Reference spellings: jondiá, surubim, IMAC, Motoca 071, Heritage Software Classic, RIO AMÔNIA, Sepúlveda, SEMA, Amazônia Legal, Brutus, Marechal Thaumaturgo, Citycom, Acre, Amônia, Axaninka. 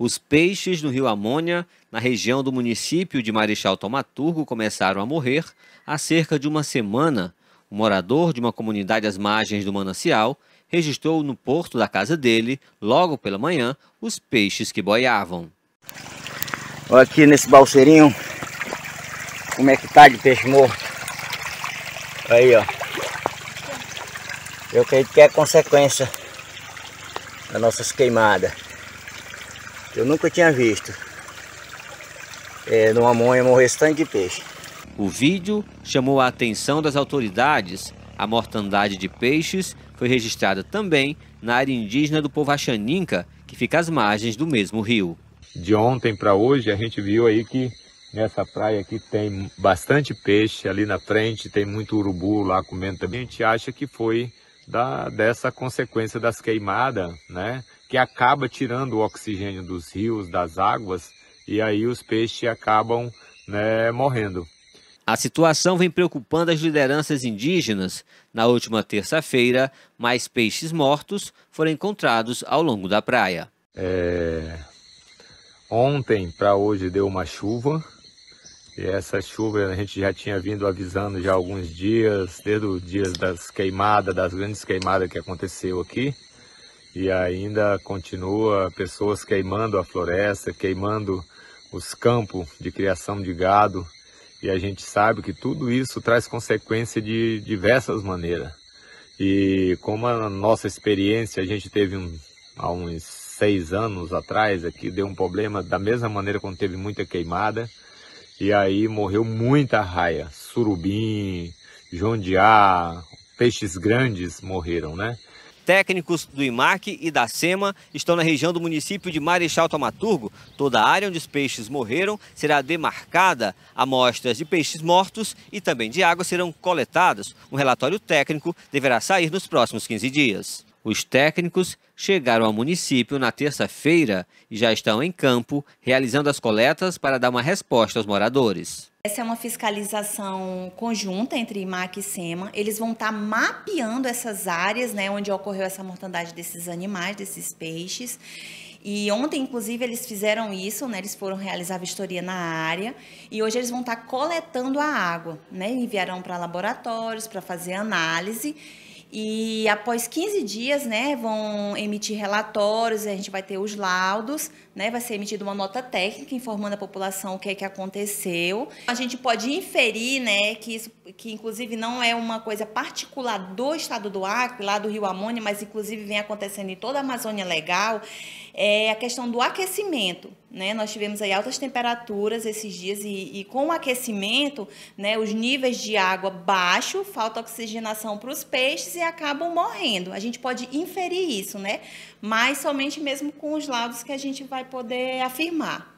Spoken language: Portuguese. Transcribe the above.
Os peixes no rio Amônia, na região do município de Marechal Thaumaturgo, começaram a morrer há cerca de uma semana. Um morador de uma comunidade às margens do manancial registrou no porto da casa dele, logo pela manhã, os peixes que boiavam. Olha aqui nesse balseirinho, como é que tá de peixe morto. Aí, ó. Eu creio que é consequência das nossas queimadas. Eu nunca tinha visto numa Amônia morrer esse tanto de peixe. O vídeo chamou a atenção das autoridades. A mortandade de peixes foi registrada também na área indígena do povo Axaninka, que fica às margens do mesmo rio. De ontem para hoje a gente viu aí que nessa praia aqui tem bastante peixe, ali na frente tem muito urubu lá comendo também. A gente acha que foi dessa consequência das queimadas, né? Que acaba tirando o oxigênio dos rios, das águas, e aí os peixes acabam, né, morrendo. A situação vem preocupando as lideranças indígenas. Na última terça-feira, mais peixes mortos foram encontrados ao longo da praia. Ontem para hoje deu uma chuva, e essa chuva a gente já tinha vindo avisando já há alguns dias, desde os dias das queimadas, das grandes queimadas que aconteceu aqui. E ainda continua pessoas queimando a floresta, queimando os campos de criação de gado. E a gente sabe que tudo isso traz consequência de diversas maneiras. E como a nossa experiência, a gente teve há uns 6 anos atrás aqui, deu um problema da mesma maneira quando teve muita queimada. E aí morreu muita arraia, surubim, jondiá, peixes grandes morreram, né? Técnicos do IMAC e da SEMA estão na região do município de Marechal Thaumaturgo. Toda a área onde os peixes morreram será demarcada. Amostras de peixes mortos e também de água serão coletadas. Um relatório técnico deverá sair nos próximos 15 dias. Os técnicos chegaram ao município na terça-feira e já estão em campo realizando as coletas para dar uma resposta aos moradores. Essa é uma fiscalização conjunta entre IMAC e SEMA. Eles vão estar mapeando essas áreas, né, onde ocorreu essa mortandade desses animais, desses peixes. E ontem, inclusive, eles fizeram isso, né? Eles foram realizar a vistoria na área e hoje eles vão estar coletando a água, né? Enviarão para laboratórios para fazer análise. E após 15 dias, né, vão emitir relatórios, a gente vai ter os laudos, né, vai ser emitida uma nota técnica informando a população o que é que aconteceu. A gente pode inferir, né, que isso, que inclusive não é uma coisa particular do estado do Acre, lá do rio Amônia, mas inclusive vem acontecendo em toda a Amazônia Legal, é a questão do aquecimento, né? Nós tivemos aí altas temperaturas esses dias e com o aquecimento, né, os níveis de água baixos, falta oxigenação para os peixes e acabam morrendo. A gente pode inferir isso, né? Mas somente mesmo com os laudos que a gente vai poder afirmar.